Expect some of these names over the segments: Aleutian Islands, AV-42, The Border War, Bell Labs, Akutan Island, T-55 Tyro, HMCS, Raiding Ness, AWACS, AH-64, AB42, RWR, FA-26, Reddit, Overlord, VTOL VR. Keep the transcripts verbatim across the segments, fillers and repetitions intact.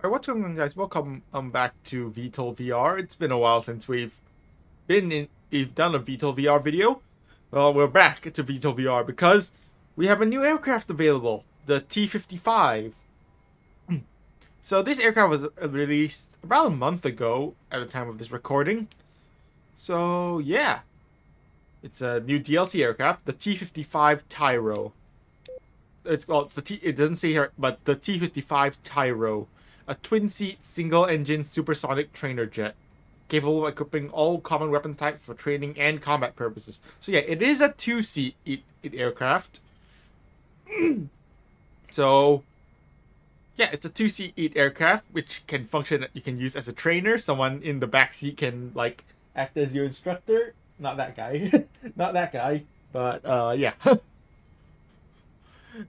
Alright, what's going on, guys? Welcome um, back to V TOL V R. It's been a while since we've been in, we've done a V TOL V R video. Well, we're back to V TOL V R because we have a new aircraft available, the T fifty-five. So this aircraft was released about a month ago at the time of this recording. So yeah, it's a new D L C aircraft, the T fifty-five Tyro. It's well, it's the T. It doesn't say here, but the T fifty-five Tyro. A twin-seat, single-engine, supersonic trainer jet, capable of equipping all common weapon types for training and combat purposes. So yeah, it is a two-seat it, it aircraft. So yeah, it's a two-seat it aircraft, which can function. You can use as a trainer. Someone in the back seat can like act as your instructor. Not that guy. Not that guy. But uh, yeah,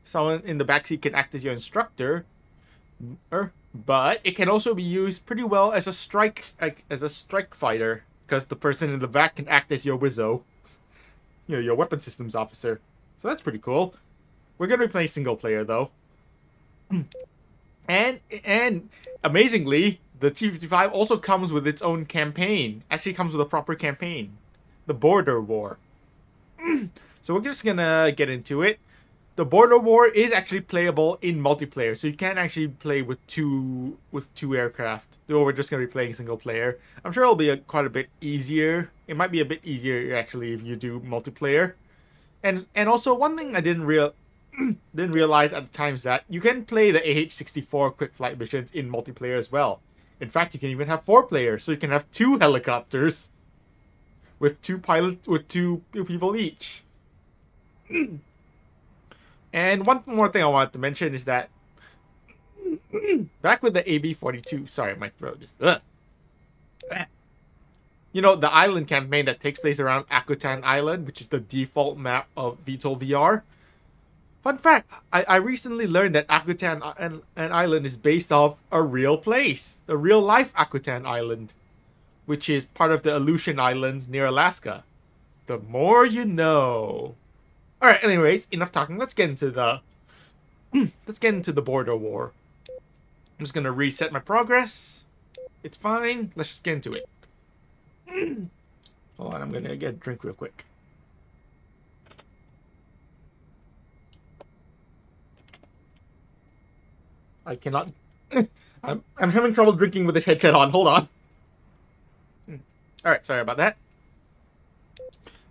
someone in the back seat can act as your instructor. Er. But it can also be used pretty well as a strike like, as a strike fighter, because the person in the back can act as your wizzo, you know, your weapon systems officer. So that's pretty cool. We're gonna be playing single player though, and and amazingly, the T fifty-five also comes with its own campaign. Actually, comes with a proper campaign, the Border War. So we're just gonna get into it. The Border War is actually playable in multiplayer, so you can actually play with two with two aircraft. Though we're just going to be playing single player. I'm sure it'll be a, quite a bit easier. It might be a bit easier actually if you do multiplayer. And and also one thing I didn't real didn't realize at the time is that you can play the A H sixty-four quick flight missions in multiplayer as well. In fact, you can even have four players, so you can have two helicopters with two pilots with two people each. And one more thing I wanted to mention is that back with the A B forty-two, sorry, my throat is, ugh. You know, the island campaign that takes place around Akutan Island, which is the default map of V TOL V R. Fun fact, I, I recently learned that Akutan an, an Island is based off a real place, the real life Akutan Island, which is part of the Aleutian Islands near Alaska. The more you know. Alright, anyways, enough talking. Let's get into the... Let's get into the Border War. I'm just gonna reset my progress. It's fine. Let's just get into it. Hold on, I'm gonna get a drink real quick. I cannot... I'm, I'm having trouble drinking with this headset on. Hold on. Alright, sorry about that.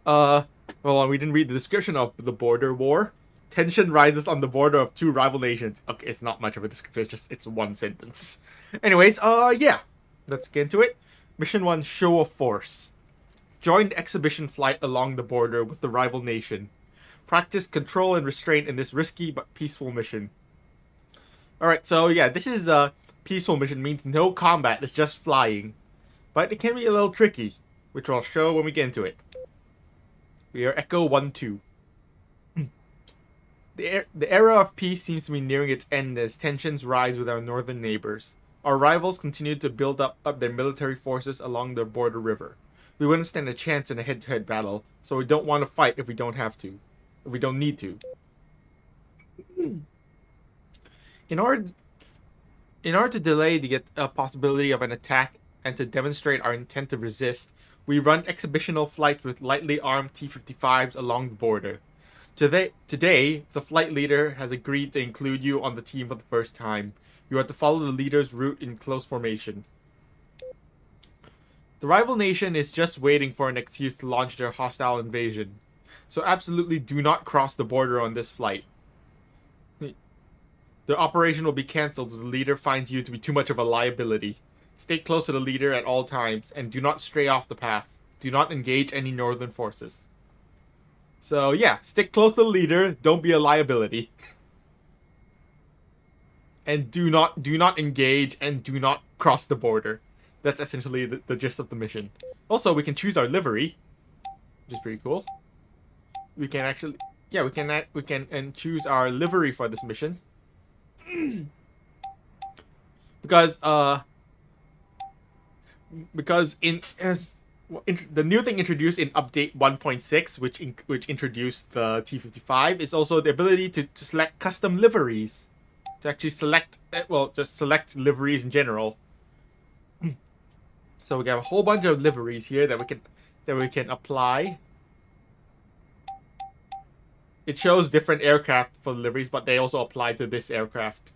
Uh... Well, we didn't read the description of the Border War. Tension rises on the border of two rival nations. Okay, it's not much of a description. It's just it's one sentence. Anyways, uh, yeah, let's get into it. Mission one: Show of Force. Joint exhibition flight along the border with the rival nation. Practice control and restraint in this risky but peaceful mission. All right, so yeah, this is a peaceful mission. It means no combat. It's just flying, but it can be a little tricky, which I'll show when we get into it. We are Echo one two. The, er the era of peace seems to be nearing its end as tensions rise with our northern neighbors. Our rivals continue to build up, up their military forces along the border river. We wouldn't stand a chance in a head-to-head battle, so we don't want to fight if we don't have to. If we don't need to. In order, in order to delay the uh, possibility of an attack and to demonstrate our intent to resist, we run exhibitional flights with lightly armed T fifty-fives along the border. Today, today, the flight leader has agreed to include you on the team for the first time. You are to follow the leader's route in close formation. The rival nation is just waiting for an excuse to launch their hostile invasion. So absolutely do not cross the border on this flight. The operation will be cancelled if the leader finds you to be too much of a liability. Stay close to the leader at all times, and do not stray off the path. Do not engage any northern forces. So yeah, stick close to the leader, don't be a liability. And do not do not engage and do not cross the border. That's essentially the, the gist of the mission. Also, we can choose our livery, which is pretty cool. We can actually, yeah, we can we can and choose our livery for this mission. Because uh Because in as well, in, the new thing introduced in update one point six, which in, which introduced the T fifty-five, is also the ability to, to select custom liveries. to actually select, well, just select liveries in general. So we got a whole bunch of liveries here that we can that we can apply. It shows different aircraft for liveries, but they also apply to this aircraft.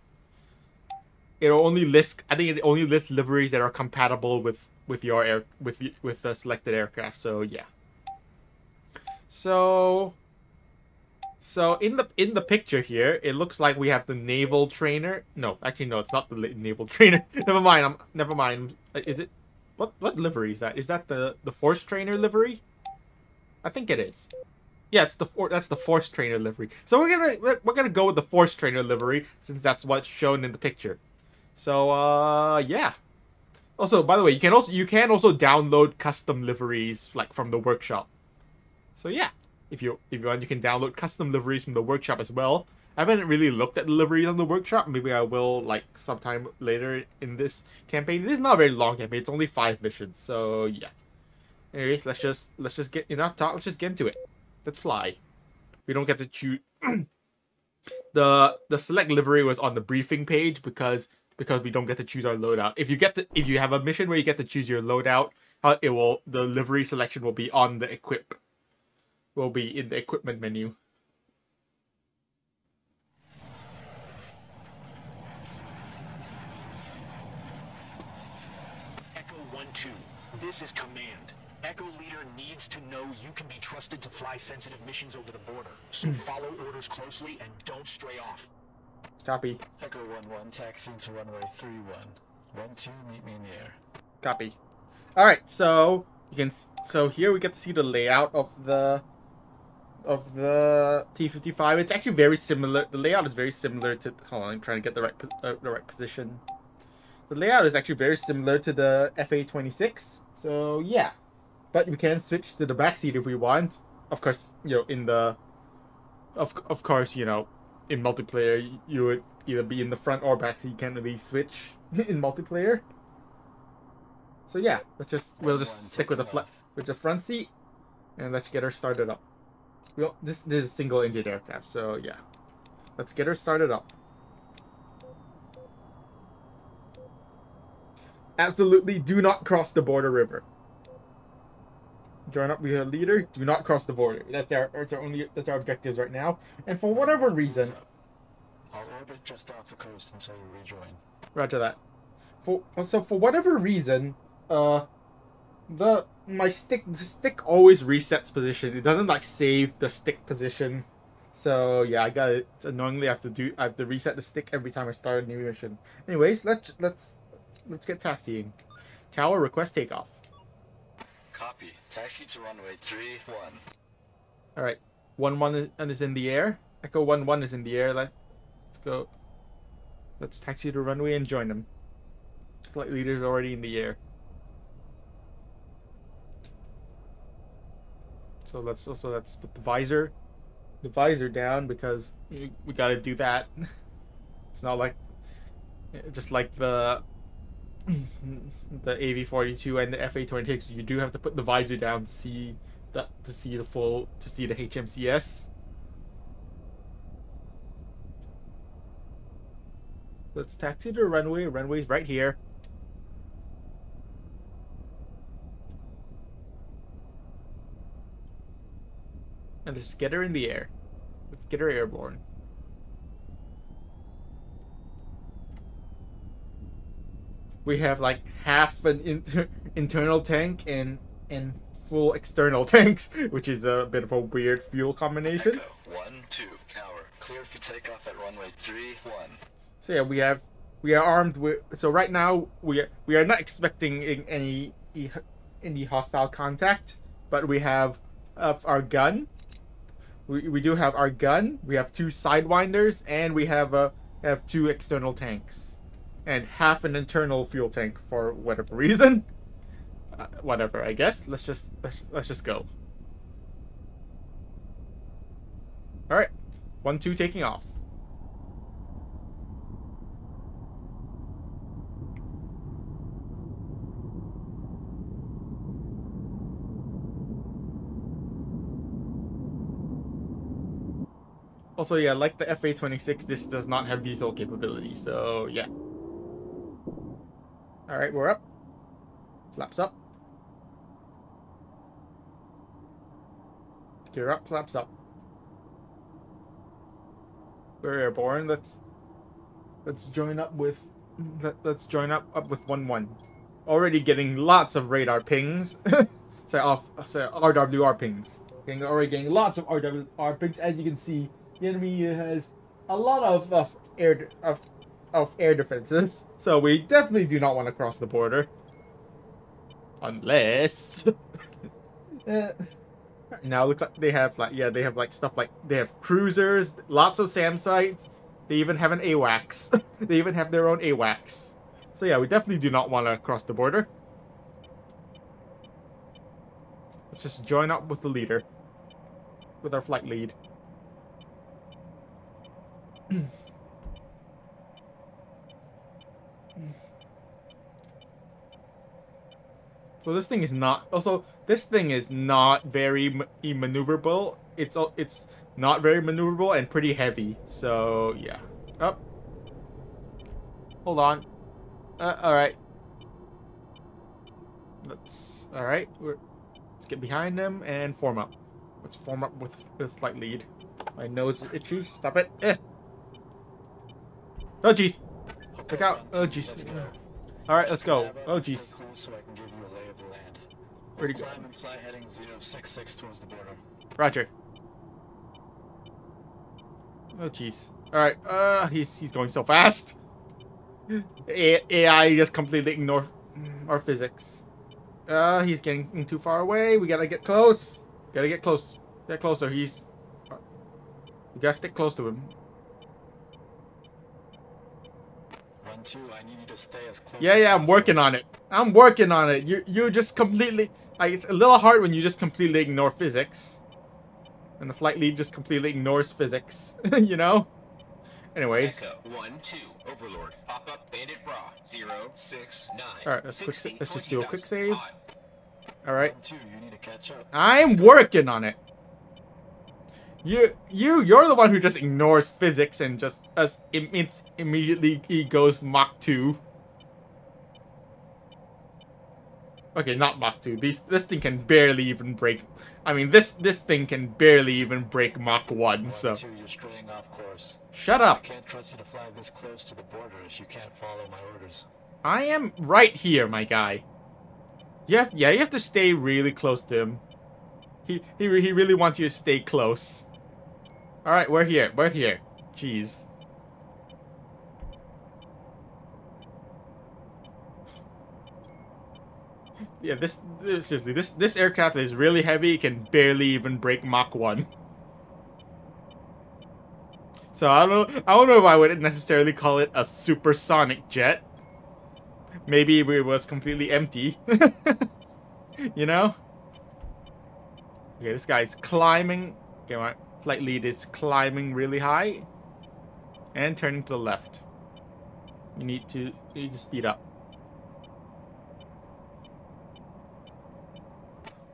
It'll only list, I think it only lists liveries that are compatible with with your air with with the selected aircraft. So yeah. So so in the in the picture here, it looks like we have the naval trainer. No, actually no, it's not the naval trainer. Never mind. I'm never mind. Is it? What what livery is that? Is that the the force trainer livery? I think it is. Yeah, it's the for that's the force trainer livery. So we're gonna we're gonna go with the force trainer livery since that's what's shown in the picture. So uh yeah. Also, by the way, you can also you can also download custom liveries like from the workshop. So yeah, if you if you want, you can download custom liveries from the workshop as well. I haven't really looked at the liveries on the workshop. Maybe I will like sometime later in this campaign. This is not a very long campaign. It's only five missions. So yeah. Anyways, let's just let's just get enough talk. Let's just get into it. Let's fly. We don't get to choose. the the select livery was on the briefing page because because we don't get to choose our loadout. If you get to if you have a mission where you get to choose your loadout, uh, it will the livery selection will be on the equip. Will be in the equipment menu. Echo one two. This is command. Echo leader needs to know you can be trusted to fly sensitive missions over the border, so follow orders closely and don't stray off. Copy. Echo one one, taxi to runway three one. one two, meet me in the air. Copy. Alright, so you can so here we get to see the layout of the of the T fifty-five. It's actually very similar. The layout is very similar to hold on, I'm trying to get the right uh, the right position. The layout is actually very similar to the F A twenty-six. So yeah. But we can switch to the back seat if we want. Of course, you know, in the... Of, of course, you know, in multiplayer, you would either be in the front or back seat. You can't really switch in multiplayer. So yeah, let's just... We'll just stick with the flat, with the front seat. And let's get her started up. We don't, this, this is a single engine aircraft, so yeah. Let's get her started up. Absolutely do not cross the border river. Join up with a leader. Do not cross the border. That's our, that's our only, that's our objectives right now. And for whatever reason, I'll orbit just off the coast until you rejoin. Roger that. For so for whatever reason, uh, the my stick the stick always resets position. It doesn't like save the stick position. So yeah, I got it. Annoyingly, I have to do I have to reset the stick every time I start a new mission. Anyways, let's let's let's get taxiing. Tower request takeoff. Copy. Taxi to runway three one. All right, one one is in the air. Echo one one is in the air. Let's go. Let's taxi to runway and join them. Flight leader's already in the air. So let's also let's put the visor, the visor down because we, we gotta do that. It's not like, just like the. The A V forty-two and the F A twenty-six, you do have to put the visor down to see that to see the full to see the H M C S. Let's taxi to the runway. Runway's right here. And let's get her in the air. Let's get her airborne. We have like half an inter internal tank and and full external tanks, which is a bit of a weird fuel combination. Echo, one two tower clear for takeoff at runway three one. So yeah, we have we are armed with. So right now we are, we are not expecting any any hostile contact, but we have uh, our gun. We we do have our gun. We have two sidewinders and we have a have two external tanks. And half an internal fuel tank for whatever reason. Uh, whatever, I guess. Let's just let's, let's just go. All right, one two taking off. Also, yeah, like the F A twenty-six, this does not have V TOL capability, so yeah. Alright, we're up. Flaps up. Gear up, flaps up. We're airborne. Let's let's join up with let, let's join up up with one one. Already getting lots of radar pings. Sorry, off. Sorry, R W R pings. Getting already getting lots of R W R pings. As you can see, the enemy has a lot of of air of of air defenses. So we definitely do not want to cross the border, unless. uh, Now it looks like they have like yeah they have like stuff like they have cruisers, lots of SAM sites. They even have an AWACS. They even have their own AWACS. So yeah, we definitely do not want to cross the border. Let's just join up with the leader, with our flight lead. So this thing is not. Also, this thing is not very ma maneuverable. It's it's not very maneuverable and pretty heavy. So yeah. Up. Oh. Hold on. Uh, all right. Let's. All right. We're, let's get behind them and form up. Let's form up with the flight lead. My nose itches. Stop it. Eh. Oh jeez. Look out. Oh jeez. All right. Let's go. Oh jeez. Where'd he go? Climb and fly heading zero six six towards the border. Roger. Oh jeez. Alright, uh he's he's going so fast. A I just completely ignore our physics. Uh he's getting too far away. We gotta get close. Gotta get close. Get closer. He's we gotta stick close to him. One two, I need you to stay as close. Yeah, yeah, I'm working on it. I'm working on it. You you just completely like, it's a little hard when you just completely ignore physics. And the flight lead just completely ignores physics, you know? Anyways. Echo, one, two, Overlord. Pop up bandit bra. Zero, six, nine. Alright, let's quick save. Let's just do a quick save. Alright. I'm working on it. You, you, you're the one who just ignores physics and just as it, it's immediately he goes Mach two. Okay, not Mach two. These, this thing can barely even break. I mean, this this thing can barely even break Mach one. So. One, two, you're straying off course. Shut up. I can't trust you to fly this close to the border if you can't follow my orders. I am right here, my guy. Yeah, yeah, you have to stay really close to him. He he he really wants you to stay close. All right, we're here. We're here. Jeez. Yeah, this, this seriously, this this aircraft is really heavy. It can barely even break Mach one. So I don't know. I don't know if I would necessarily call it a supersonic jet. Maybe if it was completely empty. You know. Okay, this guy is climbing. Okay, my flight lead is climbing really high. And turning to the left. You need to, you need to speed up.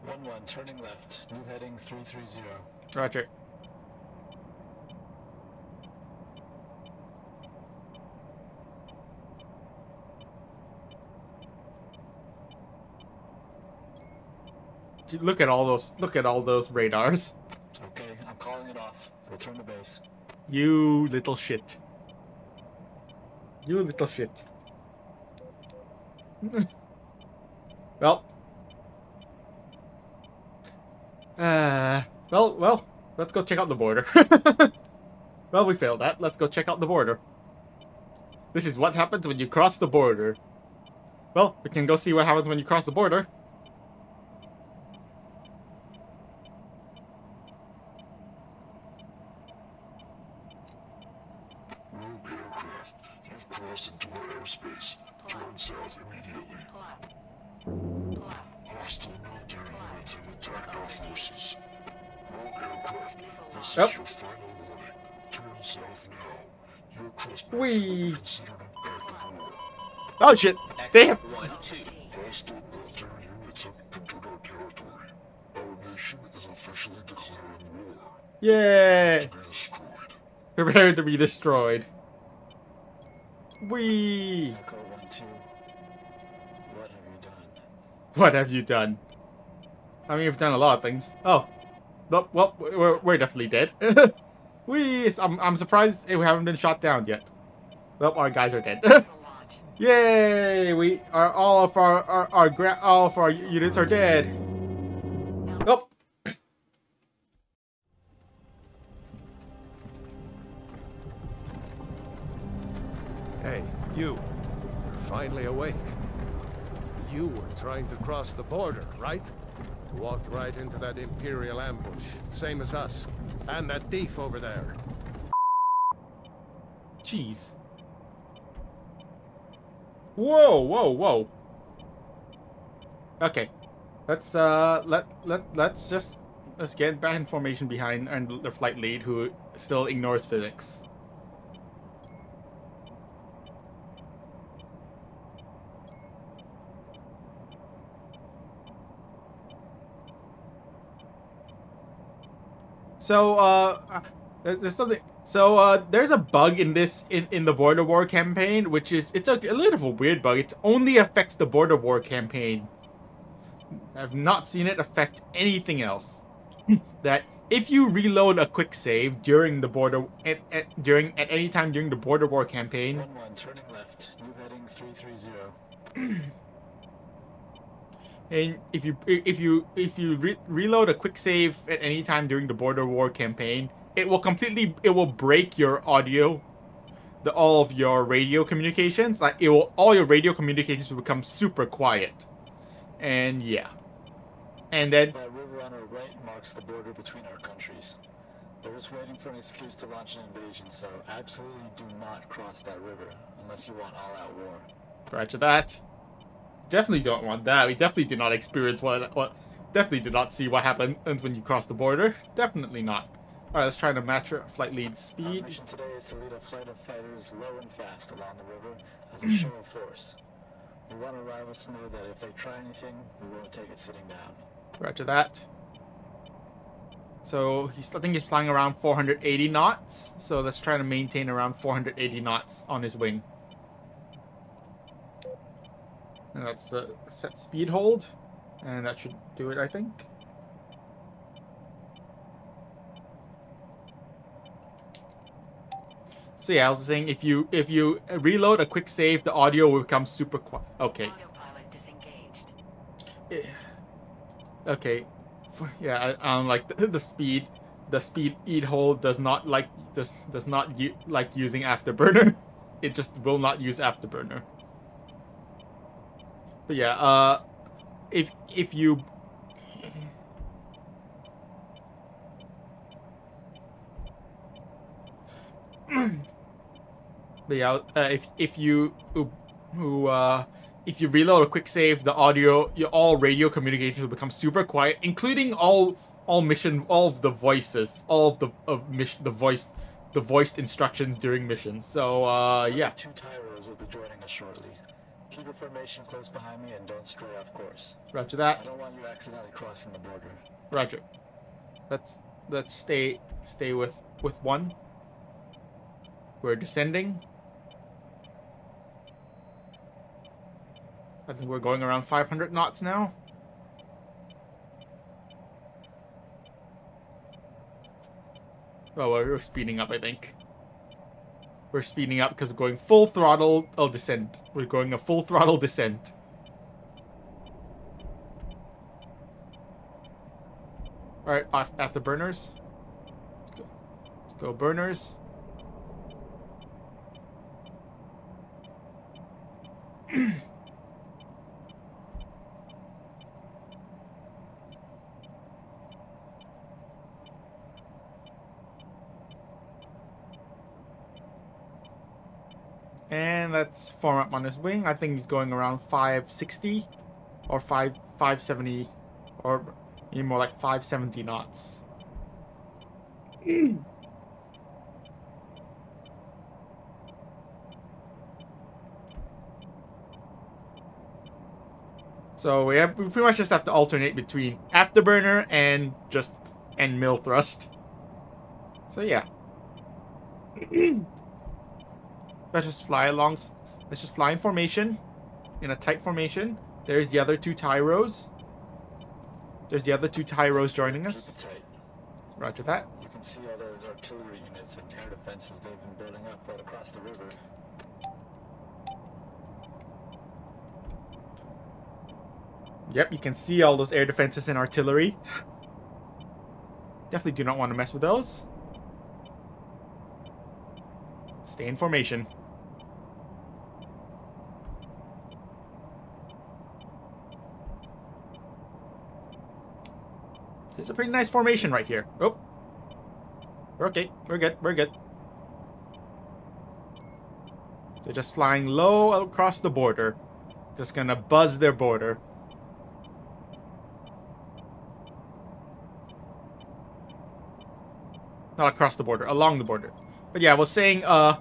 One, one, turning left. New heading three three zero. Roger. Look at all those, look at all those radars. Okay, I'm calling it off. Return to base. You little shit. You little shit. Well. Uh, well, well, let's go check out the border. Well, we failed that. Let's go check out the border. This is what happens when you cross the border. Well, we can go see what happens when you cross the border. Yep. We. Oh shit! Damn. One, two. Hostile military units have entered our territory. Our nation is officially declaring war. Yeah. To be destroyed. prepared to be destroyed. Whee! Echo one two. What have you done? What have you done? I mean, we've done a lot of things. Oh. Nope, well, we're, we're definitely dead. Whee! I'm, I'm surprised we haven't been shot down yet. Well, our guys are dead. Yay! We are all of our, our, our, gra all of our units are dead. Nope. Hey, you. You're finally awake. You were trying to cross the border, right? Walked right into that Imperial ambush. Same as us. And that thief over there. Jeez. Whoa, whoa, whoa. Okay. Let's, uh, let, let, let's just, let's get back in formation behind and the flight lead who still ignores physics. So, uh, there's something, so, uh, there's a bug in this, in, in the Border War campaign, which is, it's a, a little of a weird bug. It only affects the Border War campaign. I've not seen it affect anything else. That if you reload a quick save during the border, at, at, during, at any time during the Border War campaign. One, one, turning left, new heading three three zero. And if you if you if you re reload a quick save at any time during the Border War campaign, it will completely it will break your audio, the all of your radio communications. Like it will all your radio communications will become super quiet, and yeah, and then. The river on our right marks the border between our countries. They're just waiting for an excuse to launch an invasion, so absolutely do not cross that river unless you want all-out war. Roger that. Definitely don't want that. We definitely did not experience what, what... Definitely did not see what happened when you cross the border. Definitely not. Alright, let's try to match our flight lead speed. Our mission today is to lead a flight of fighters low and fast along the river as a show of force. We want our rivals to know that if they try anything, we won't take it sitting down. Roger that. So, he's, I think he's flying around four hundred eighty knots. So let's try to maintain around four hundred eighty knots on his wing. And that's a set speed hold, and that should do it, I think. So yeah, I was saying if you if you reload a quick save, the audio will become super quiet. Okay. Autopilot disengaged. Yeah. Okay. Yeah, I, I'm like the, the speed, the speed eat hold does not like does does not like using afterburner. It just will not use afterburner. But yeah, uh, if if you but yeah, uh, if if you who uh if you reload a quick save, the audio, your all radio communications will become super quiet, including all all mission, all of the voices, all of the of mission, the voice, the voiced instructions during missions. So uh, yeah. Two Tyros will be joining us shortly. Keep your formation close behind me and don't stray off course. Roger that. I don't want you accidentally crossing the border. Roger. Let's let's stay stay with with one. We're descending. I think we're going around five hundred knots now. Oh, we're speeding up, I think. We're speeding up because we're going full throttle oh, descent. We're going a full throttle descent. Alright, after burners. Let's go. Let's go burners. And let's form up on his wing. I think he's going around five sixty or five seventy or even more like five seventy knots. Mm. So we, have, we pretty much just have to alternate between afterburner and just and mill thrust. So yeah. Let's just fly along. Let's just fly in formation. In a tight formation. There's the other two Tyros. There's the other two Tyros joining us. Roger that. You can see all those artillery units and air defenses they've been building up right across the river. Yep, you can see all those air defenses and artillery. Definitely do not want to mess with those. Stay in formation. This is a pretty nice formation right here. Oh. We're okay. We're good. We're good. They're just flying low across the border. Just gonna buzz their border. Not across the border, along the border. But yeah, I was saying, uh...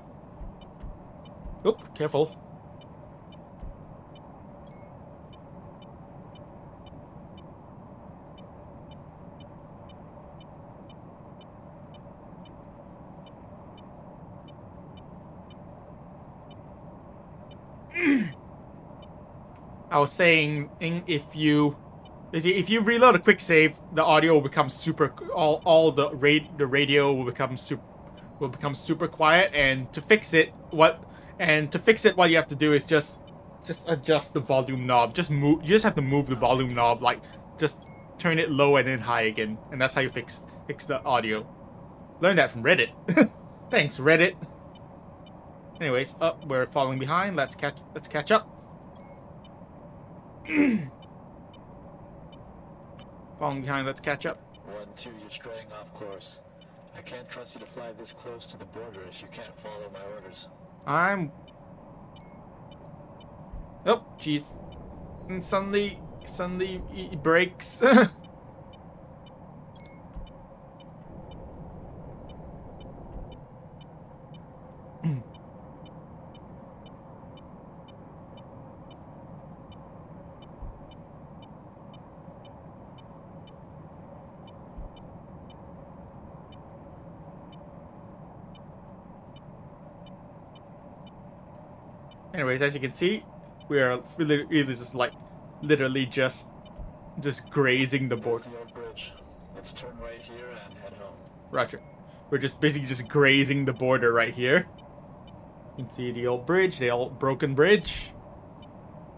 oop, careful. I was saying, if you... if you reload a quick save, the audio will become super. All all the raid the radio will become super will become super quiet. And to fix it, what and to fix it, what you have to do is just just adjust the volume knob. Just move. You just have to move the volume knob. Like just turn it low and then high again. And that's how you fix fix the audio. Learn that from Reddit. Thanks, Reddit. Anyways, up. Oh, we're falling behind. Let's catch. Let's catch up. Falling behind, let's catch up. One, two, you're straying off course. I can't trust you to fly this close to the border as you can't follow my orders. I'm... oh, jeez. And suddenly, suddenly it breaks. Anyways, as you can see, we are really just like, literally just, just grazing the border. There's the old bridge. Let's turn right here and head home. Roger. We're just basically just grazing the border right here. You can see the old bridge, the old broken bridge.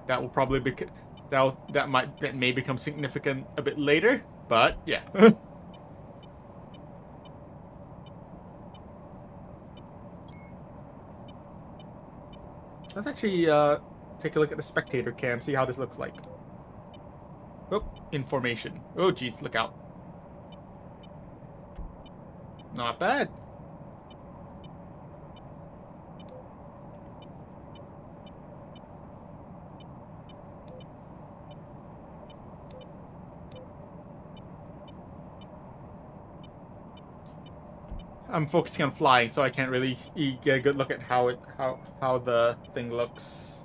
That will probably be, that that might that may become significant a bit later, but yeah. Let's actually uh, take a look at the spectator cam, see how this looks like. Oh, information. Oh, geez, look out. Not bad. I'm focusing on flying, so I can't really get a good look at how it how how the thing looks.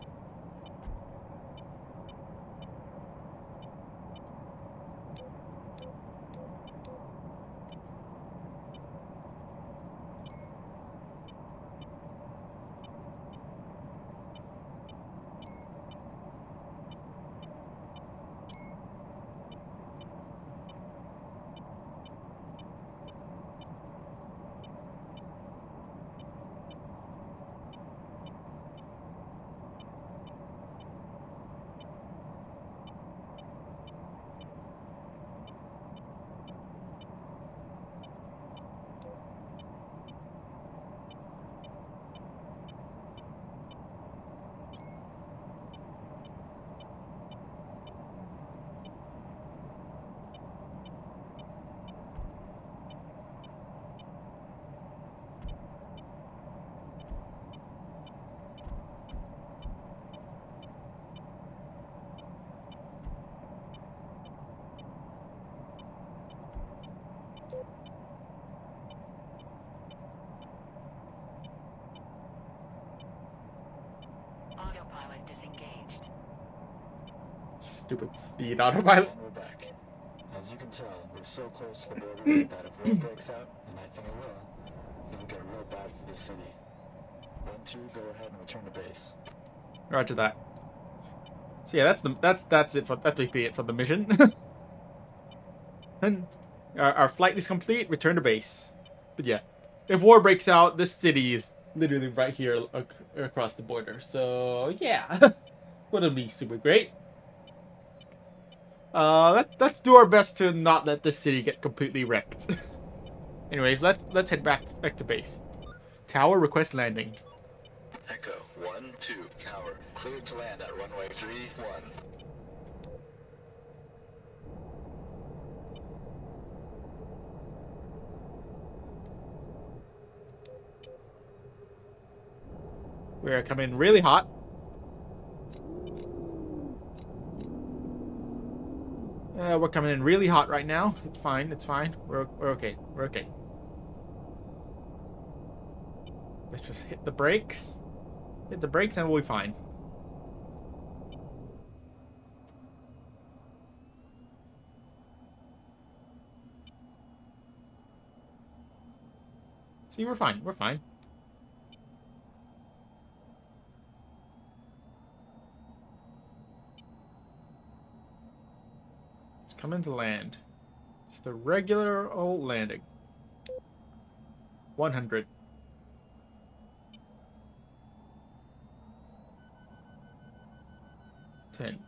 Stupid speed autopilot. We're back. As you can tell, we're so close to the border that if war breaks out, and I think it will, It'll get real bad for this city. one two, go ahead and return to base. Roger that. So yeah, that's the that's that's it for that's basically it for the mission. And our, our flight is complete. Return to base. But yeah, if war breaks out, this city is literally right here ac across the border. So yeah, wouldn't be super great. Uh, let, let's do our best to not let this city get completely wrecked. Anyways, let's let's head back to, back to base. Tower request landing. Echo one two tower cleared to land at runway three one. We are coming really hot. Uh, we're coming in really hot right now. It's fine. It's fine. We're we're okay. We're okay. Let's just hit the brakes. Hit the brakes and we'll be fine. See, we're fine. We're fine. It's coming to land. Just a regular old landing. one hundred. ten.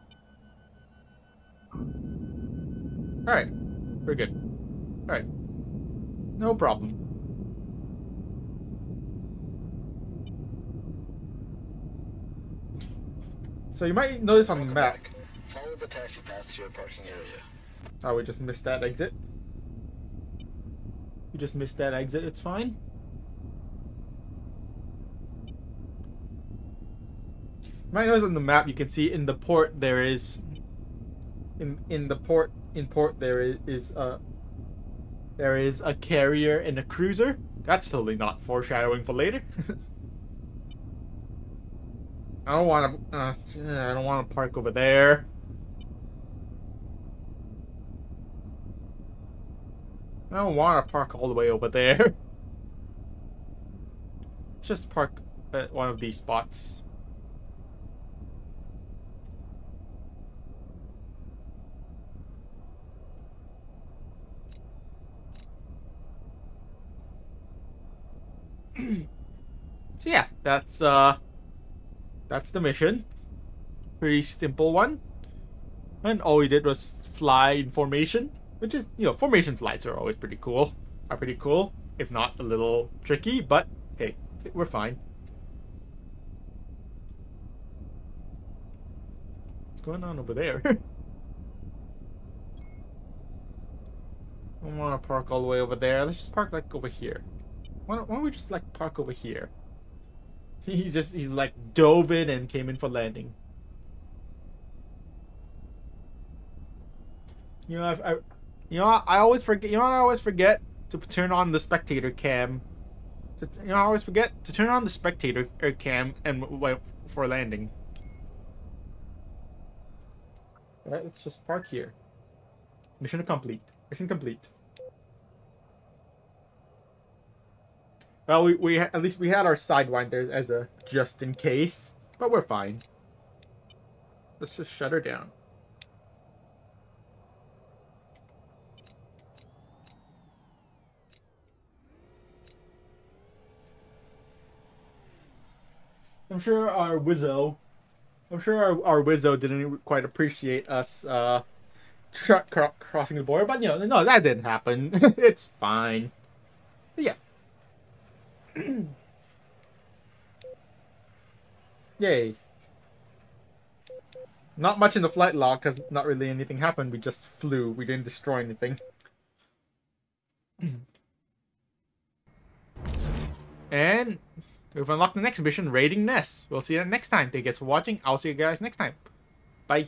Alright. We're good. Alright. No problem. So you might notice on the map. Follow the taxi path to your parking area. Oh, we just missed that exit. We just missed that exit. It's fine. You might notice on the map you can see in the port there is in in the port in port there is, is a there is a carrier and a cruiser. That's totally not foreshadowing for later. I don't want to uh, I don't want to park over there. I don't want to park all the way over there. Let's just park at one of these spots. So yeah, that's uh that's the mission. Pretty simple one. And all we did was fly in formation, which is, you know, formation flights are always pretty cool. Are pretty cool, if not a little tricky, but hey, we're fine. What's going on over there? I don't want to park all the way over there. Let's just park like over here. Why don't, why don't we just like park over here? He just he's like dove in and came in for landing. You know, I, I you know I always forget. You know what I always forget to turn on the spectator cam. To, you know I always forget to turn on the spectator cam and wait for landing. All right, let's just park here. Mission complete. Mission complete. Well, we, we at least we had our sidewinders as a just in case, but we're fine. Let's just shut her down. I'm sure our Wizzo, I'm sure our, our Wizzo didn't quite appreciate us uh, cr cr crossing the border, but you know, no, that didn't happen. It's fine. But yeah. Yay. Not much in the flight log because not really anything happened. We just flew. We didn't destroy anything. And we've unlocked the next mission, Raiding Ness. We'll see you next time. Thank you guys for watching. I'll see you guys next time. Bye.